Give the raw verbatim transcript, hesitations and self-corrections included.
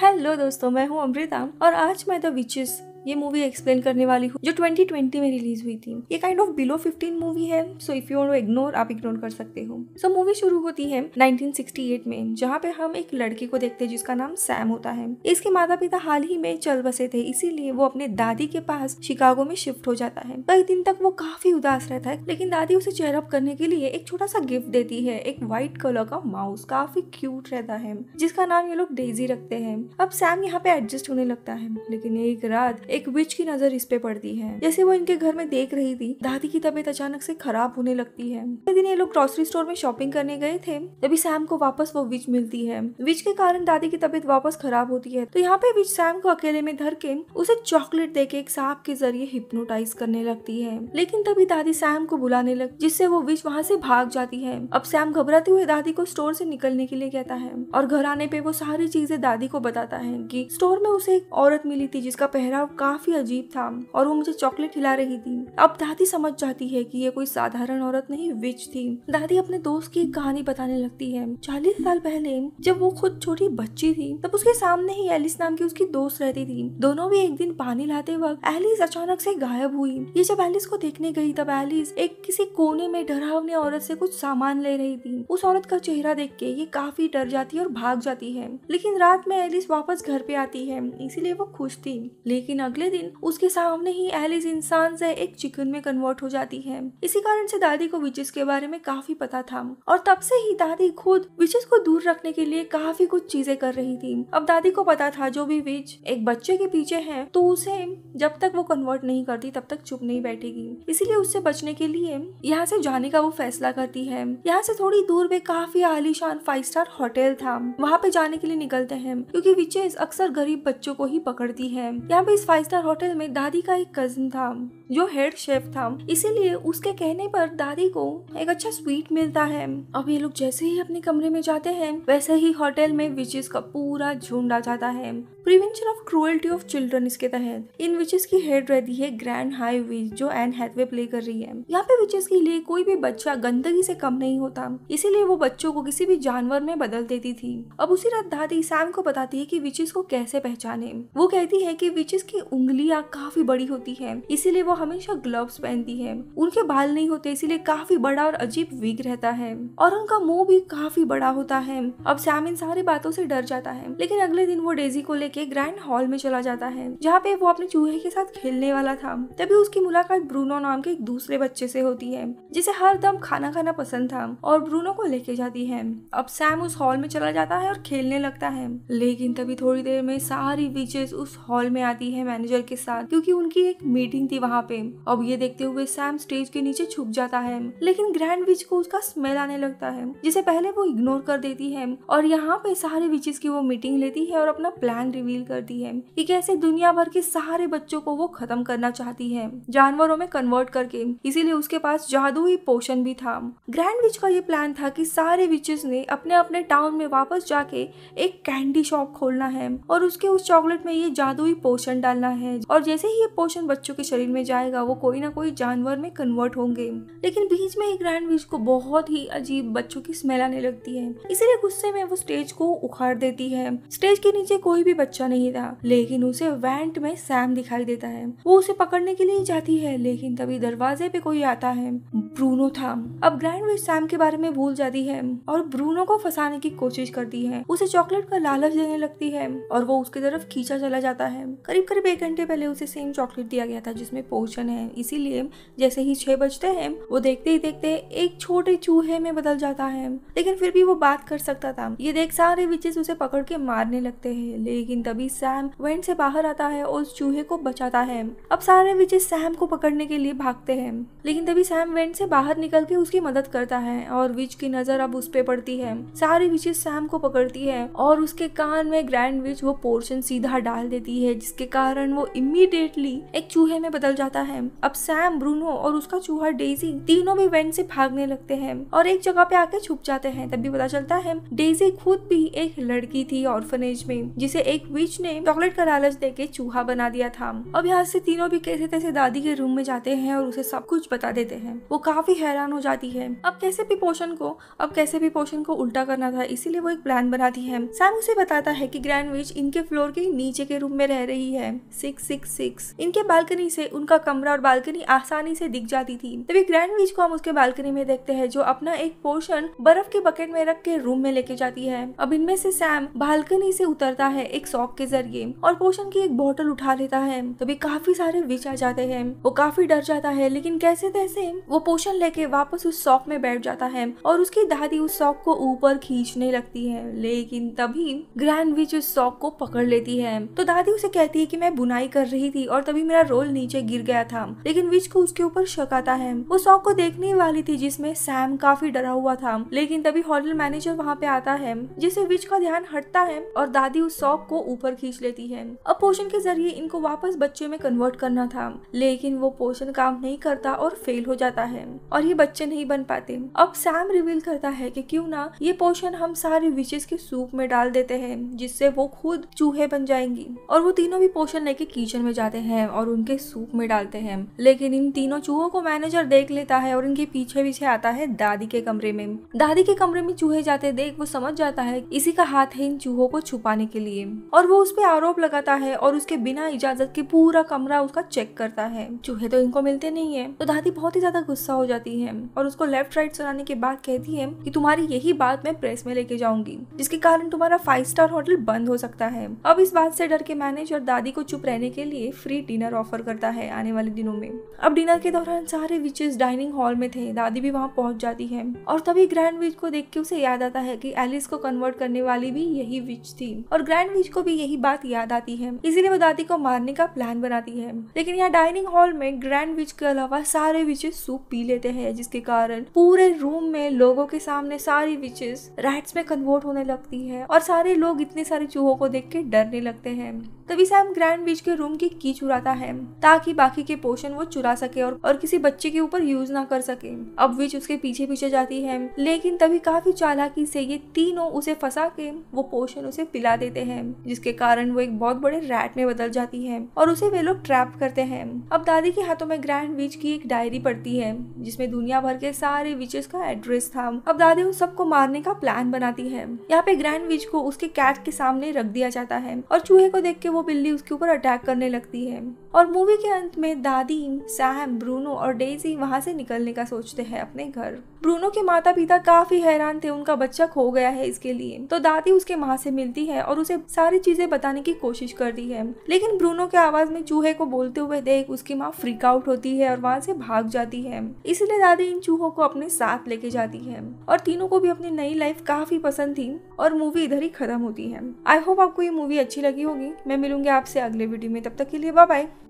Hello दोस्तों, मैं हूँ अमृता और आज मैं द विचेस ये मूवी एक्सप्लेन करने वाली हूँ जो ट्वेंटी ट्वेंटी में रिलीज हुई थी। ये kind of below fifteen movie है, so if you want to ignore आप इग्नोर कर सकते हो। सो मूवी शुरू होती है नाइनटीन सिक्सटी एट में, जहाँ पे हम एक लड़के को देखते हैं जिसका नाम सैम होता है। इसके माता पिता हाल ही में चल बसे थे, इसीलिए वो अपने दादी के पास शिकागो में शिफ्ट हो जाता है। कई दिन तक वो काफी उदास रहता है, लेकिन दादी उसे चेयर अप करने के लिए एक छोटा सा गिफ्ट देती है, एक व्हाइट कलर का माउस, काफी क्यूट रहता है, जिसका नाम ये लोग डेजी रखते हैं। अब सैम यहाँ पे एडजस्ट होने लगता है, लेकिन एक रात एक विच की नजर इस पे पड़ती है। जैसे वो इनके घर में देख रही थी, दादी की तबीयत अचानक से खराब होने लगती है। एक दिन ये लोग ग्रोसरी स्टोर में शॉपिंग करने गए थे, तभी सैम को वापस वो विच मिलती है। विच के कारण दादी की तबीयत वापस खराब होती है, तो यहाँ पे विच सैम को अकेले में धर के उसे चॉकलेट देके एक सांप के जरिए हिप्नोटाइज करने लगती है। लेकिन तभी दादी सैम को बुलाने लग, जिससे वो विच वहाँ से भाग जाती है। अब सैम घबराते हुए दादी को स्टोर से निकलने के लिए कहता है और घर आने पे वो सारी चीजें दादी को बताता है कि स्टोर में उसे एक औरत मिली थी जिसका पहराव काफी अजीब था और वो मुझे चॉकलेट खिला रही थी। अब दादी समझ जाती है कि ये कोई साधारण औरत नहीं, विच थी। दादी अपने दोस्त की कहानी बताने लगती है। चालीस साल पहले जब वो खुद छोटी बच्ची थी, तब उसके सामने ही एलिस नाम की उसकी दोस्त रहती थी। दोनों भी एक दिन पानी लाते वक्त एलिस अचानक से गायब हुई। ये जब एलिस को देखने गई, तब एलिस एक किसी कोने में डरावनी औरत से कुछ सामान ले रही थी। उस औरत का चेहरा देख के ये काफी डर जाती है और भाग जाती है। लेकिन रात में एलिस वापस घर पे आती है, इसीलिए वो खुश थी। लेकिन अगले दिन उसके सामने ही एलिस इंसान से एक चिकन में कन्वर्ट हो जाती है। इसी कारण से दादी को विचेस के बारे में काफी पता था और तब से ही दादी खुद विचेस को दूर रखने के लिए काफी कुछ चीजें कर रही थी। अब दादी को पता था जो भी विच एक बच्चे के पीछे है, तो उसे जब तक वो कन्वर्ट नहीं करती तब तक चुप नहीं बैठेगी। इसीलिए उससे बचने के लिए यहाँ से जाने का वो फैसला करती है। यहाँ से थोड़ी दूर में काफी आलीशान फाइव स्टार होटल था, वहाँ पे जाने के लिए निकलते हैं क्योंकि विचेस अक्सर गरीब बच्चों को ही पकड़ती है। यहाँ पे फाइव स्टार होटल में दादी का एक कजन था जो हेड शेफ था, इसीलिए उसके कहने पर दादी को एक अच्छा स्वीट मिलता है। अब ये लोग जैसे ही अपने कमरे में जाते हैं, वैसे ही होटल में विचेस का पूरा झुंड आ जाता है। Prevention of cruelty of children इसके तहत इन विचेस की हेड रहती है ग्रैंड हाई विच, जो एन हैथवे प्ले कर रही है। यहाँ पे विचेस के लिए कोई भी बच्चा गंदगी से कम नहीं होता, इसीलिए वो बच्चों को किसी भी जानवर में बदल देती थी। अब उसी रात दादी सैम को बताती है कि विचेस को कैसे पहचाने। वो कहती है कि विचेस की उंगलियां काफी बड़ी होती है, इसीलिए वो हमेशा ग्लव्स पहनती है। उनके बाल नहीं होते, इसीलिए काफी बड़ा और अजीब विग रहता है और उनका मुंह भी काफी बड़ा होता है। अब सैम इन सारी बातों से डर जाता है, लेकिन अगले दिन वो डेजी को लेके ग्रैंड हॉल में चला जाता है, जहाँ पे वो अपने चूहे के साथ खेलने वाला था। तभी उसकी मुलाकात ब्रूनो नाम के एक दूसरे बच्चे से होती है, जिसे हर दम खाना खाना पसंद था और ब्रूनो को लेके जाती है। अब सैम उस हॉल में चला जाता है और खेलने लगता है, लेकिन तभी थोड़ी देर में सारी विचेस उस हॉल में आती है मैनेजर के साथ, क्योंकि उनकी एक मीटिंग थी वहाँ पे। अब ये देखते हुए सैम स्टेज के नीचे छुप जाता है, लेकिन ग्रैंड विच को उसका स्मेल आने लगता है, जिसे पहले वो इग्नोर कर देती है। और यहाँ पे सारे विचेस की वो मीटिंग लेती है और अपना प्लान रिवील करती है कि कैसे दुनिया भर के सारे बच्चों को वो खत्म करना चाहती है जानवरों में कन्वर्ट करके, इसीलिए उसके पास जादुई पोशन भी था। ग्रैंड विच का ये प्लान था कि सारे विचेस ने अपने अपने टाउन में वापस जाके एक कैंडी शॉप खोलना है और उसके उस चॉकलेट में ये जादुई पोशन डालना है, और जैसे ही ये पोशन बच्चों के शरीर में जाएगा वो कोई ना कोई जानवर में कन्वर्ट होंगे। लेकिन बीच में ग्रैंड विच को बहुत ही अजीब बच्चों की स्मेल आने लगती है, इसीलिए गुस्से में वो स्टेज को उखाड़ देती है। स्टेज के नीचे कोई भी बच्चा नहीं था, लेकिन उसे वेंट में सैम दिखाई देता है। वो उसे पकड़ने के लिए जाती है, लेकिन तभी दरवाजे पे कोई आता है, ब्रूनो था। अब ग्रैंड विच सैम के बारे में भूल जाती है और ब्रूनो को फंसाने की कोशिश करती है, उसे चॉकलेट का लालच देने लगती है और वो उसकी तरफ खींचा चला जाता है। करीब करीब एक घंटे पहले उसे सेम चॉकलेट दिया गया था जिसमें पोषण है, इसीलिए जैसे ही छह बजते हैं वो देखते ही देखते एक छोटे चूहे में बदल जाता है, लेकिन फिर भी वो बात कर सकता था। ये देख सारे विचेस उसे पकड़ के मारने लगते हैं, लेकिन तभी सैम वेंट से बाहर आता है और उस चूहे को बचाता है। अब सारे विचेस सैम को पकड़ने के लिए भागते हैं, लेकिन तभी सैम वेंट से बाहर निकल के उसकी मदद करता है और विच की नजर अब उस पे पड़ती है। सारी विचेस सैम को पकड़ती है और उसके कान में ग्रैंड विच वो पोर्शन सीधा डाल देती है, जिसके कारण कारण वो इमीडिएटली एक चूहे में बदल जाता है। अब सैम, ब्रूनो और उसका चूहा डेजी तीनों भी इवेंट से भागने लगते हैं और एक जगह पे आके छुप जाते हैं। तभी पता चलता है डेजी खुद भी एक लड़की थी ऑर्फनेज में, जिसे एक विच ने चॉकलेट का लालच देके चूहा बना दिया था। अब यहाँ से तीनों भी कैसे तैसे दादी के रूम में जाते हैं और उसे सब कुछ बता देते हैं। वो काफी हैरान हो जाती है। अब कैसे भी पोषण को अब कैसे भी पोषण को उल्टा करना था, इसीलिए वो एक प्लान बनाती है। सैम उसे बताता है कि ग्रैंड विच इनके फ्लोर के नीचे के रूम में रह रही है सिक्स सिक्स सिक्स। इनके बालकनी से उनका कमरा और बालकनी आसानी से दिख जाती थी। तभी ग्रैंड विच को हम उसके बालकनी में देखते हैं, जो अपना एक पोर्शन बर्फ के बकेट में रख के रूम में लेके जाती है। अब इनमें से सैम बालकनी से उतरता है एक शॉप के जरिए और पोर्शन की एक बोतल उठा लेता है। तभी काफी सारे विच आ जाते हैं। वो काफी डर जाता है, लेकिन कैसे तैसे वो पोर्शन लेके वापस उस शॉप में बैठ जाता है और उसकी दादी उस शॉप को ऊपर खींचने लगती है। लेकिन तभी ग्रैंड विच उस शॉप को पकड़ लेती है। तो दादी उसे कहती है कि मैं बुनाई कर रही थी और तभी मेरा रोल नीचे गिर गया था, लेकिन विच को उसके ऊपर शक आता है। वो शॉप को देखने वाली थी, जिसमें सैम काफी डरा हुआ था। लेकिन तभी होटल मैनेजर वहाँ पे आता है, जिससे विच का ध्यान हटता है और दादी उस शॉप को ऊपर खींच लेती है। अब पोषण के जरिए इनको वापस बच्चे में कन्वर्ट करना था, लेकिन वो पोषण काम नहीं करता और फेल हो जाता है और ये बच्चे नहीं बन पाते। अब सैम रिवील करता है कि क्यों ना ये पोषण हम सारे विचेस के सूप में डाल देते हैं, जिससे वो खुद चूहे बन जाएंगी। और वो तीनों भी पोषण लेके किचन में जाते हैं और उनके सूप में डालते हैं। लेकिन इन तीनों चूहों को मैनेजर देख लेता है और इनके पीछे पीछे आता है दादी के कमरे में। दादी के कमरे में चूहे जाते देख वो समझ जाता है इसी का हाथ है इन चूहों को छुपाने के लिए, और वो उस पे आरोप लगाता है और उसके बिना इजाजत के पूरा कमरा उसका चेक करता है। चूहे तो इनको मिलते नहीं है। तो दादी बहुत ही ज्यादा गुस्सा हो जाती है और उसको लेफ्ट राइट सुनाने के बाद कहती है कि तुम्हारी यही बात मैं प्रेस में लेके जाऊंगी, जिसके कारण तुम्हारा फाइव स्टार होटल बंद हो सकता है। अब इस बात से डर के मैनेजर दादी को चुप रहने के लिए फ्री डिनर ऑफर करता है आने वाले दिनों में। अब डिनर के दौरान सारे विचेस डाइनिंग हॉल में थे। दादी भी वहाँ पहुँच जाती है और तभी ग्रैंड विच को देख के उसे याद आता है कि एलिस को कन्वर्ट करने वाली भी यही विच थी और ग्रैंड विच को भी यही बात याद आती है, इसीलिए वो दादी को मारने का प्लान बनाती है। लेकिन यहाँ डाइनिंग हॉल में ग्रैंड विच के अलावा सारे विचेस सूप पी लेते हैं, जिसके कारण पूरे रूम में लोगों के सामने सारी विचेस रैट्स में कन्वर्ट होने लगती है और सारे लोग इतने सारे चूहों को देख के डरने लगते हैं। तभी सैम ग्रैंड विच के रूम की की चुराता है ताकि बाकी के पोषण वो चुरा सके और, और किसी बच्चे के ऊपर यूज ना कर सके। अब विच उसके पीछे पीछे जाती है, लेकिन तभी काफी चालाकी से ये तीनों उसे फंसा के वो पोषण उसे पिला देते हैं, जिसके कारण वो एक बहुत बड़े रैट में बदल जाती है और उसे वे लोग ट्रैप करते हैं। अब दादी के हाथों में ग्रैंड विच की एक डायरी पड़ती है, जिसमें दुनिया भर के सारे विचेस का एड्रेस था। अब दादी उन सबको मारने का प्लान बनाती है। यहाँ पे ग्रैंड विच को उसके कैट के सामने रख दिया जाता है और चूहे को देख के वो बिल्ली उसके ऊपर अटैक करने लगती है। और मूवी के अंत में दादी, सैम, ब्रूनो और डेजी वहाँ से निकलने का सोचते हैं अपने घर। ब्रूनो के माता पिता काफी हैरान थे, उनका बच्चा खो गया है इसके लिए। तो दादी उसके माँ से मिलती है और उसे सारी चीजें बताने की कोशिश करती है, लेकिन ब्रूनो के आवाज में चूहे को बोलते हुए देख उसकी माँ फ्रीक आउट होती है और वहाँ से भाग जाती है। इसलिए दादी इन चूहों को अपने साथ लेके जाती है और तीनों को भी अपनी नई लाइफ काफी पसंद थी और मूवी इधर ही खत्म होती है। आई होप आपको ये मूवी अच्छी लगी होगी। मैं मिलूंगी आपसे अगले वीडियो में, तब तक के लिए बाय बाय।